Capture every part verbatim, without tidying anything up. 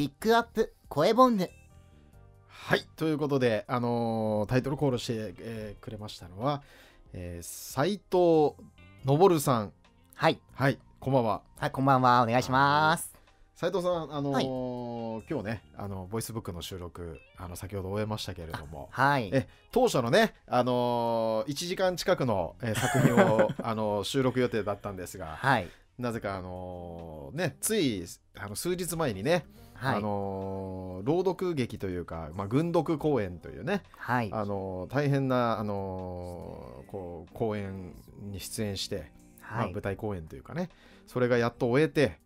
ピックアップ声ボンヌ。はいということで、あのー、タイトルコールして、えー、くれましたのは、えー、斉藤昇さん。はいはい、こんばんは。はい、こんばんは、お願いします。斉藤さん、あのーはい、今日ね、あのボイスブックの収録、あの先ほど終えましたけれども、はい、え当初のね、あのー、いちじかん近くの、え作品をあの収録予定だったんですが、はい、なぜか、あのーね、ついあの数日前にね、はい、あのー、朗読劇というか、まあ、群読公演というね、はい、あのー、大変な、あのー、こう公演に出演して、はい、まあ、舞台公演というかね、それがやっと終えて、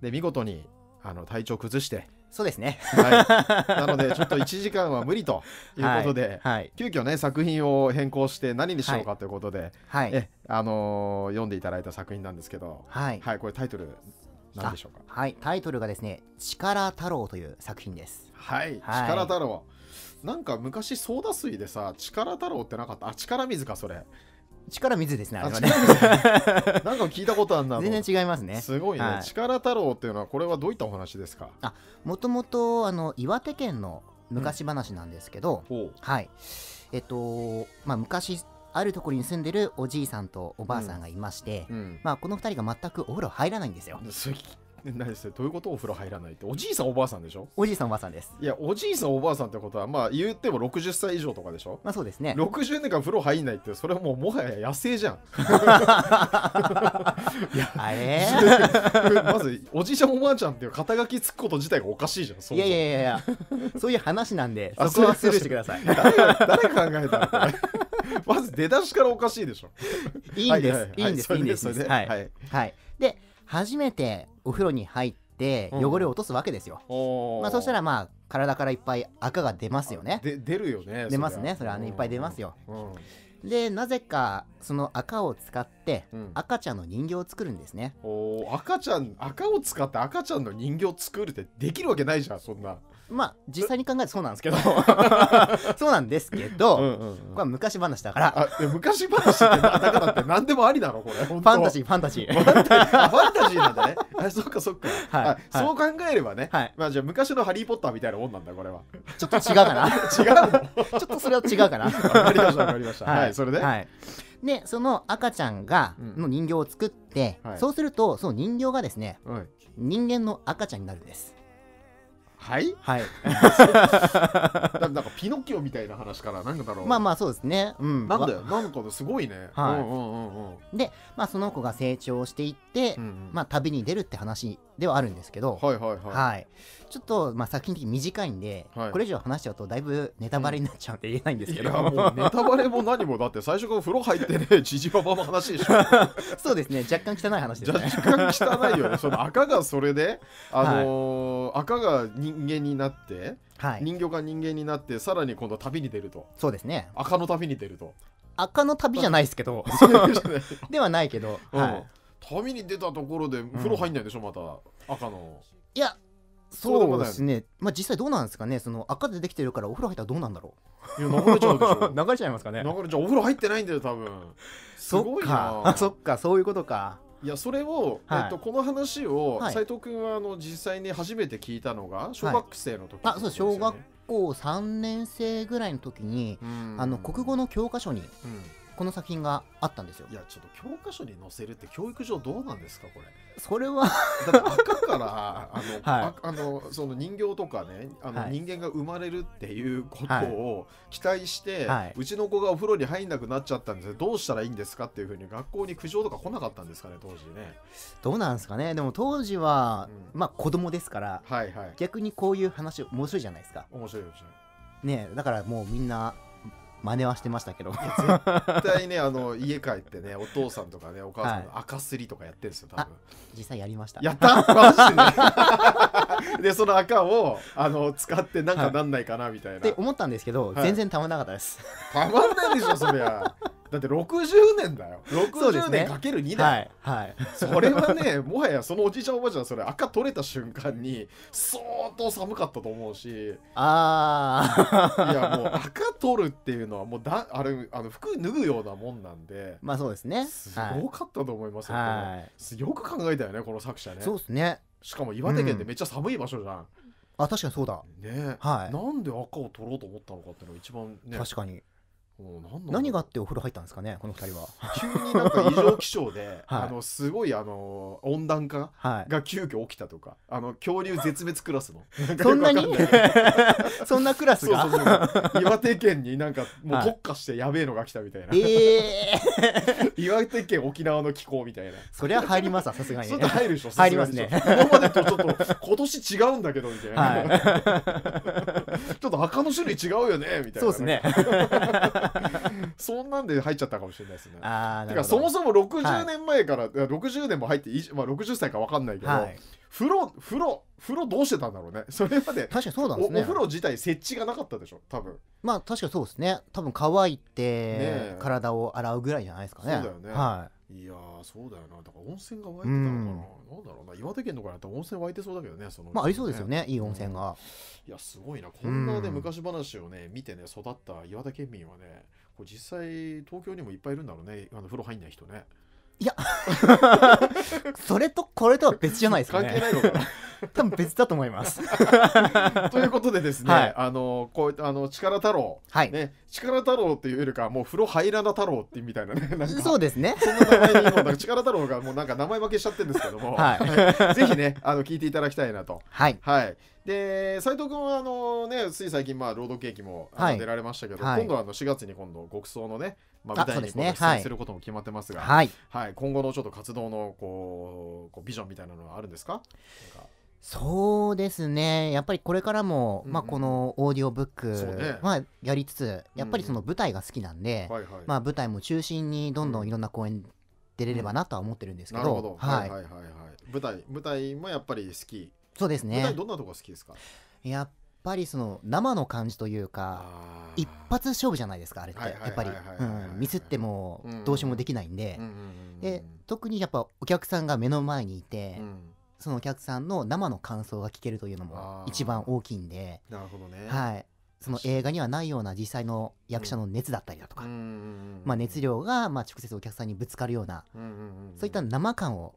で見事にあの体調崩して、そうですね、はい、なのでちょっといちじかんは無理ということで、はいはい、急遽ね作品を変更して何にしようかということで、はい、えあのー、読んでいただいた作品なんですけど、はい、はい、これタイトル何でしょうか。はい、タイトルがですね「力太郎」という作品です。はい、はい、力太郎、なんか昔ソーダ水でさ、力太郎ってなかった？あ、力水か、それ力水ですね。あれはね、なんか聞いたことあるな。全然違いますね。すごいね。力太郎っていうのはこれはどういったお話ですか？あ、もともとあの岩手県の昔話なんですけど、はい。えっとまあ昔あるところに住んでるおじいさんとおばあさんがいまして、まあこの二人が全くお風呂入らないんですよ。何ですどういうこと？お風呂入らないって、おじいさんおばあさんでしょ？おじいさんおばあさんです。いや、おじいさんおばあさんってことは、まあ言ってもろくじゅっさい以上とかでしょ？まあそうですね。ろくじゅうねんかん風呂入んないって、それはもうもはや野生じゃん。いや、あれまずおじいちゃんおばあちゃんっていう肩書きつくこと自体がおかしいじゃん。そういやいやいや、そういう話なんでそこはスルーしてください。誰が考えたのかね。まず出だしからおかしいでしょ。いいんですいいんですいいんです。はいはい。で初めてお風呂に入って汚れを落とすわけですよ。まあそしたらまあ体からいっぱい赤が出ますよね。で出るよね。出ますね。それはねいっぱい出ますよ。でなぜかその赤を使って赤ちゃんの人形を作るんですね。おお、赤ちゃん、赤を使って赤ちゃんの人形を作るってできるわけないじゃん、そんな。まあ実際に考えるとそうなんですけど、そうなんですけど、これは昔話だから。昔話ってだからって何でもありだろこれ。ファンタジーファンタジーファンタジーなんだね。あ、そっかそっか。そう考えればね、まあじゃあ昔のハリー・ポッターみたいなもんなんだこれは。ちょっと違うかな。違う、ちょっとそれは違うかな。わかりましたわかりました。はい、それででその赤ちゃんがの人形を作って、そうするとその人形がですね人間の赤ちゃんになるんです。はいはい。なんかピノキオみたいな話からなんだろう。まあまあそうですね。うん。なんだよ。なんかすごいね。はい。うんうんうんうん。で、まあその子が成長していって、まあ旅に出るって話ではあるんですけど。はいはいはい。はい。ちょっとまあ作品的に短いんで、これ以上話しちゃうとだいぶネタバレになっちゃうんで言えないんですけど。いやもうネタバレも何もだって最初から風呂入ってね、ジジババの話でしょ。そうですね。若干汚い話ですね。若干汚いよね。その赤がそれで、あの赤が人人間になって、はい、人形が人間になってさらに今度旅に出ると。そうですね。赤の旅に出ると。赤の旅じゃないですけど。ではないけど、うん、はい、旅に出たところで風呂入んないでしょ、うん、また赤の。いやそうですね。まあ実際どうなんですかね。その赤でできてるからお風呂入ったらどうなんだろう。いや流れちゃうでしょ。流れちゃいますかね。流れちゃう。お風呂入ってないんだよ多分。すごいな。そっか、そういうことか。いやそれを、はい、えっとこの話を、はい、斉藤君はあの実際に初めて聞いたのが小学生の時、はい、あ、そう、小学校さんねんせいぐらいの時に、うん、あの国語の教科書にこの作品があったんですよ。いやちょっと教科書に載せるって教育上どうなんですかこれ。それはだって赤からあの、はい、ああのその人形とかね、あの、はい、人間が生まれるっていうことを期待して、はい、うちの子がお風呂に入んなくなっちゃったんでどうしたらいいんですかっていうふうに学校に苦情とか来なかったんですかね当時ね。どうなんですかね。でも当時は、うん、まあ子供ですから、はいはい、逆にこういう話面白いじゃないですか。面白い面白いね。だからもうみんな真似はしてましたけど。絶対ね、あの家帰ってね、お父さんとかね、お母さんの赤すりとかやってるんですよ、多分。実際やりました。やった。マジでね。で、その赤をあの使ってなんかなんないかなみたいな。って思ったんですけど、全然たまんなかったです。たまんないでしょ、そりゃ。だってろくじゅうねんだよ。ろくじゅうねんかけるにだよ。はい。それはね、もはやそのおじいちゃんおばあちゃん、それ赤取れた瞬間に相当寒かったと思うし。ああ。いやもう赤取るっていうの。もうだあれあの服脱ぐようなもんなんで、まあそうですね、すごかったと思いますよ、はい、よく考えたよねこの作者ね。そうですね。しかも岩手県ってめっちゃ寒い場所じゃん、うん、あ、確かにそうだね、はい、なんで赤を取ろうと思ったのかっていうのが一番ね、確かに何があってお風呂入ったんですかね、このふたりは。急になんか異常気象で、はい、あのすごいあの温暖化が急遽起きたとか、あの恐竜絶滅クラスのそんなにそんなクラスがそうそうそう、岩手県になんかもう特化してやべえのが来たみたいな、はい、えー、岩手県沖縄の気候みたいな。そりゃ入りますわ、さすがに。ちょっと入るでしょ、入りますね。今までとちょっと今年違うんだけどみたいな、はい、ちょっと赤の種類違うよねみたいな。そうですねそんなんで入っちゃったかもしれないですね。あ、だからそもそもろくじゅうねんまえから、はい、ろくじゅうねんも入って、まあ、ろくじゅっさいか分かんないけど、はい、風呂風呂風呂どうしてたんだろうね、それまで。確かにそうなんですね。お, お風呂自体設置がなかったでしょ多分。まあ確かにそうですね。多分乾いて体を洗うぐらいじゃないですかね。そうだよね、はい。いやそうだよな、だから温泉が湧いてたのかな、うん、なんだろうな、岩手県とかだったら温泉湧いてそうだけどね、その、ね、まあありそうですよね、いい温泉が、うん、いやすごいな、こんなね、うん、昔話をね見てね育った岩手県民はね、これ実際東京にもいっぱいいるんだろうね、あの風呂入んない人ね。いやそれとこれとは別じゃないですかね。関係ないのかな多分別だと思いますということでですね、はい、あのこうあの力太郎、はい、ね、力太郎っていうよりかもう風呂入らな太郎ってみたいなね、なんかそうですね、そんな名前にもなんか力太郎がもうなんか名前負けしちゃってるんですけども、はい、ぜひねあの聞いていただきたいなと。はい、はい、で斎藤君はあのねつい最近まあロードケーキもあの、はい、出られましたけど、はい、今度はあのしがつに今度極相のね、まあ、舞台にも出演することも決まってますが、はいはい、今後のちょっと活動のこう、こうビジョンみたいなのはあるんですか？なんかそうですね、やっぱりこれからも、うんうん、まあ、このオーディオブックはやりつつ、ね、やっぱりその舞台が好きなんで、うん、まあ舞台も中心にどんどんいろんな公演出れればなとは思ってるんですけど、舞台舞台もやっぱり好き。そうですね。舞台どんなとこ好きですか？やっぱりその生の感じというか、一発勝負じゃないですかあれって、やっぱりミスってもどうしようもできないんで、で特にやっぱお客さんが目の前にいて、うん、そのお客さんの生の感想が聞けるというのも一番大きいんで、なるほどね、はい、その映画にはないような実際の役者の熱だったりだとか、うん、まあ熱量がまあ直接お客さんにぶつかるような、そういった生感を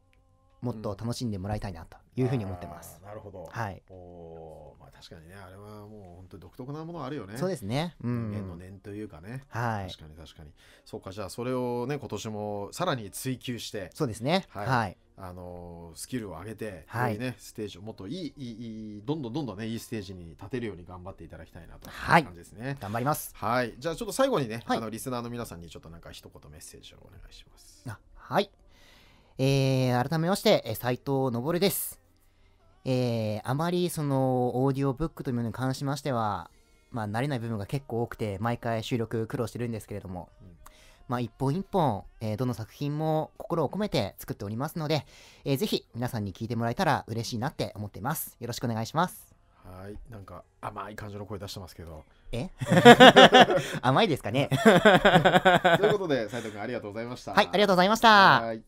もっと楽しんでもらいたいなというふうに思ってます。なるほど、はい、お、まあ、確かにね、あれはもう本当に独特なものあるよね。そうですね、うん、人間の念というかね、はい、確かに確かに。そうか、じゃあそれをね今年もさらに追求して。そうですね、はい、はい、あのスキルを上げて、はい、いいね、ステージをもっといいいいどんどんどんどんねいいステージに立てるように頑張っていただきたいなという感じですね。はい、頑張ります。はい、じゃあちょっと最後にね、はい、あのリスナーの皆さんにちょっとなんか一言メッセージをお願いします。あ、はい、えー、改めまして斎藤昇です、えー。あまりそのオーディオブックというものに関しましては、まあ慣れない部分が結構多くて毎回収録苦労してるんですけれども。うん、まあ、一本一本、えー、どの作品も心を込めて作っておりますので、えー、ぜひ皆さんに聞いてもらえたら嬉しいなって思っています。よろしくお願いします。はい、なんか甘い感じの声出してますけど。え甘いですかね。ということで、斉藤君ありがとうございました。はい、ありがとうございました。はい。